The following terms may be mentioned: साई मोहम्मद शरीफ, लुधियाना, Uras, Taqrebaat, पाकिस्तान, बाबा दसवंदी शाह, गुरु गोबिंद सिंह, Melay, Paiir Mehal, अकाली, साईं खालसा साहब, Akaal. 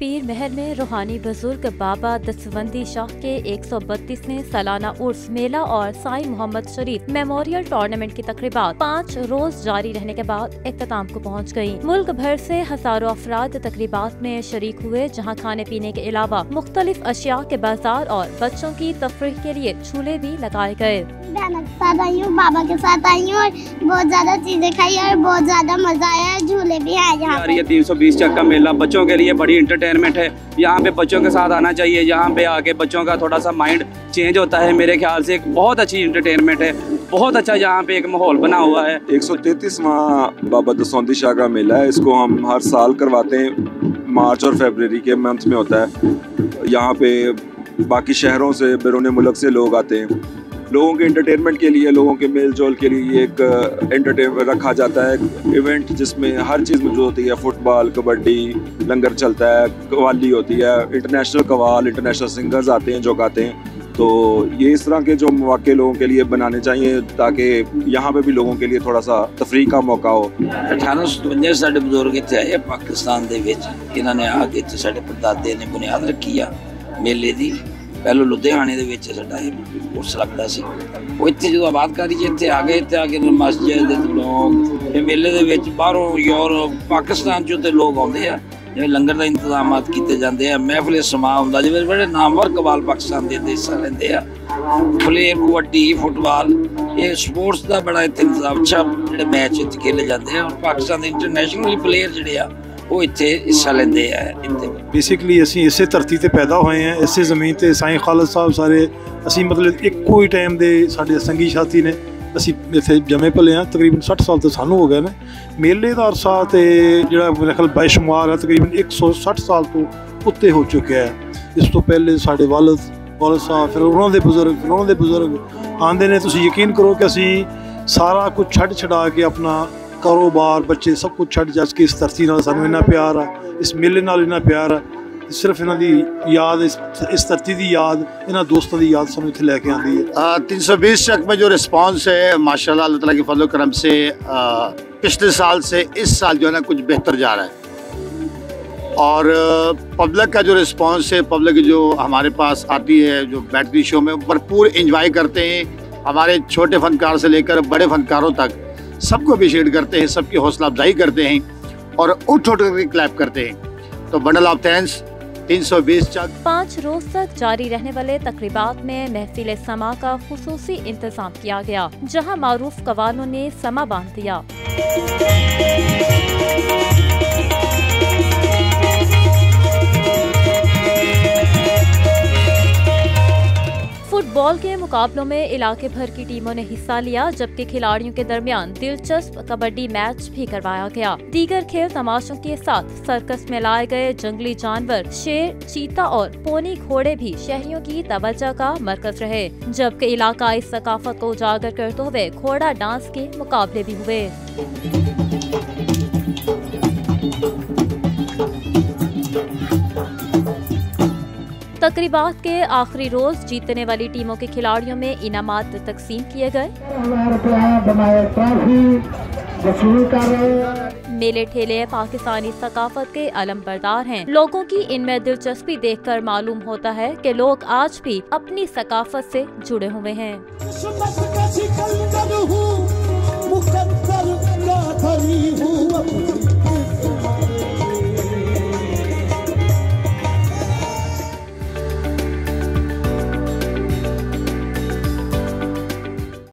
पीर महल में रूहानी बुजुर्ग बाबा दसवंदी शाह के 132वें सालाना उर्स मेला और साई मोहम्मद शरीफ मेमोरियल टूर्नामेंट की तकरीबा 5 रोज जारी रहने के बाद इख्तिताम को पहुँच गयी। मुल्क भर से हजारों अफराद तकरीबात में शरीक हुए, जहाँ खाने पीने के अलावा मुख्तलिफ अशिया के बाजार और बच्चों की तफरीह के लिए झूले भी लगाए गए। बाबा के साथ आई हूँ और बहुत ज्यादा चीजें खाई और बहुत ज्यादा मजा आया, झूले भी आए। यहाँ 320 चक्का मेला बच्चों के लिए बड़ी एंटरटेनमेंट है। यहाँ पे बच्चों के साथ आना चाहिए, यहाँ पे आके बच्चों का थोड़ा सा माइंड चेंज होता है। मेरे ख्याल से एक बहुत अच्छी एंटरटेनमेंट है, बहुत अच्छा यहाँ पे एक माहौल बना हुआ है। 133वां बाबा दसवंदी शाह का मेला है, इसको हम हर साल करवाते हैं। मार्च और फरवरी के मंथ में होता है। यहाँ पे बाकी शहरों से बैरून मुल्क से लोग आते हैं। लोगों के एंटरटेनमेंट के लिए, लोगों के मेल जोल के लिए ये एक एंटरटेनमेंट रखा जाता है इवेंट, जिसमें हर चीज़ मौजूद होती है। फुटबॉल, कबड्डी, लंगर चलता है, कवाली होती है, इंटरनेशनल कवाल, इंटरनेशनल सिंगर्स आते हैं जो गाते हैं। तो ये इस तरह के जो मौके लोगों के लिए बनाने चाहिए ताकि यहाँ पे भी लोगों के लिए थोड़ा सा तफरी का मौका हो। 1857 साढ़े बजुर्ग इतने आए पाकिस्तान के इन्होंने आके इतने साढ़े परदादे ने बुनियाद रखी आ मेले की। पहले लुधियाने के उर्स लगता से इतने जो आबादकारी इतने आ गए, इतने आके मस्जिद लोग मेले के बाहरों यूरोप पाकिस्तान चो तो लोग आते हैं। जिमें लंगर का इंतजाम किए जाते हैं, महफिल समा होंगे, जिमें बड़े नामवर कबाल पाकिस्तान के हिस्सा लेंगे। फुलेर, कबड्डी, फुटबॉल, ये स्पोर्ट्स का बड़ा इतने इंतजाम। अच्छा जो मैच इतने खेले जाते हैं और पाकिस्तान के इंटरनेशनली प्लेयर जोड़े आ वो इतने हिस्सा लेंगे। बेसिकली असी इस धरती पर पैदा हुए हैं, इस जमीन पर साईं खालसा साहब सारे असी मतलब एको ही टाइम के साढ़े संगी साथी ने असी इतने जमे भले हैं। तकरीबन 60 साल तो सानू हो गए ने। मेले का अरसा तो जोड़ा मेरे ख्याल बेशुमार है, तकरीबन 160 साल तो उत्ते हो चुका है। इस तो पहले साढ़े वालद साहब, फिर उन्होंने बुजुर्ग, फिर उन्होंने बुजुर्ग आते ने। तुम यकीन करो कि असी सारा कुछ छड़ छड़ा के अपना कारोबार, बच्चे सब कुछ छड़ जस के इस धरती सानू इन्ना प्यार है, इस मेले नाल इन्ना प्यार है। सिर्फ इन्हां दी याद, इस धरती की याद, इन्हां दोस्तों की याद सानू इत्थे लैके आती है। 320 चक में जो रिस्पांस है माशाल्लाह अल्लाह ताला के फजल करम से पिछले साल से इस साल जो है ना कुछ बेहतर जा रहा है। और पब्लिक का जो रिस्पांस है, पब्लिक जो हमारे पास आती है, जो बैठती शो में भरपूर इंजॉय करते हैं। हमारे छोटे फनकार से लेकर बड़े फनकारों तक सबको अप्रिशिएट करते हैं, सबकी हौसला अफजाई करते हैं और उठ कर क्लैप करते हैं। तो बंडल ऑफ थैंक्स। 320 चक 5 रोज तक जारी रहने वाले तकरीबात में महफिल समा का खुसूसी इंतजाम किया गया, जहां मारूफ कवानों ने समा बांध दिया। फुटबॉल के मुकाबलों में इलाके भर की टीमों ने हिस्सा लिया, जबकि खिलाड़ियों के दरमियान दिलचस्प कबड्डी मैच भी करवाया गया। दीगर खेल तमाशों के साथ सर्कस में लाए गए जंगली जानवर, शेर, चीता और पोनी घोड़े भी शहरियों की तवज्जो का मरकज रहे, जबकि इलाकाई सकाफत को उजागर करते हुए घोड़ा डांस के मुकाबले भी हुए। तकरीबात के आखिरी रोज जीतने वाली टीमों के खिलाड़ियों में इनामात तकसीम किए गए। मेले ठेले पाकिस्तानी सकाफत के अलमबरदार हैं। लोगों की इनमें दिलचस्पी देखकर मालूम होता है कि लोग आज भी अपनी सकाफत से जुड़े हुए हैं।